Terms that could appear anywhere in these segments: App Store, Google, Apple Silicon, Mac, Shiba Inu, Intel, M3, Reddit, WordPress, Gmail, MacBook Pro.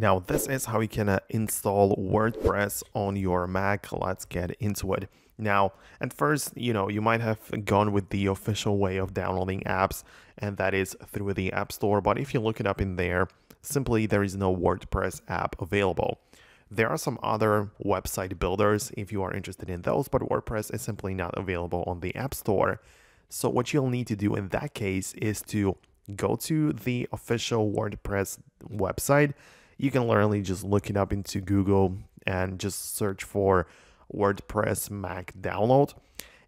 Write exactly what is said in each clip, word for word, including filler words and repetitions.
Now, this is how you can uh, install WordPress on your Mac. Let's get into it. Now, at first, you know, you might have gone with the official way of downloading apps, and that is through the App Store. But if you look it up in there, simply there is no WordPress app available. There are some other website builders if you are interested in those, but WordPress is simply not available on the App Store. So what you'll need to do in that case is to go to the official WordPress website. You can literally just look it up into Google and just search for WordPress Mac download,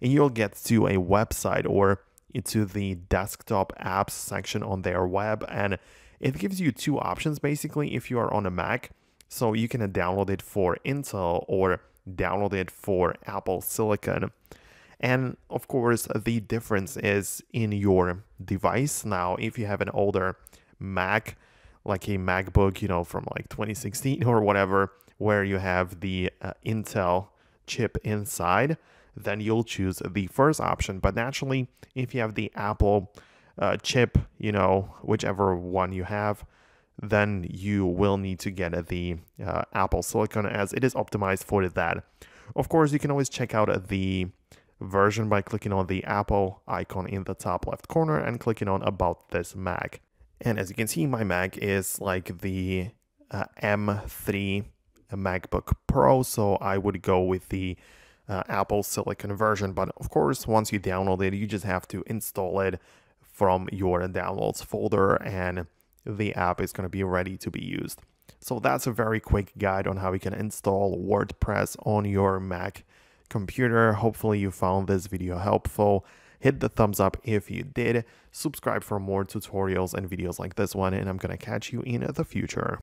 and you'll get to a website or into the desktop apps section on their web, and it gives you two options basically if you are on a Mac. So you can download it for Intel or download it for Apple Silicon. And of course, the difference is in your device. Now, if you have an older Mac, like a MacBook, you know, from like twenty sixteen or whatever, where you have the uh, Intel chip inside, then you'll choose the first option. But naturally, if you have the Apple uh, chip, you know, whichever one you have, then you will need to get the uh, Apple Silicon, as it is optimized for that. Of course, you can always check out the version by clicking on the Apple icon in the top left corner and clicking on About This Mac. And as you can see, my Mac is like the uh, M three MacBook Pro, so I would go with the uh, Apple Silicon version. But of course, once you download it, you just have to install it from your downloads folder, and the app is going to be ready to be used. So that's a very quick guide on how you can install WordPress on your Mac computer. Hopefully you found this video helpful. Hit the thumbs up if you did. Subscribe for more tutorials and videos like this one, and I'm going to catch you in the future.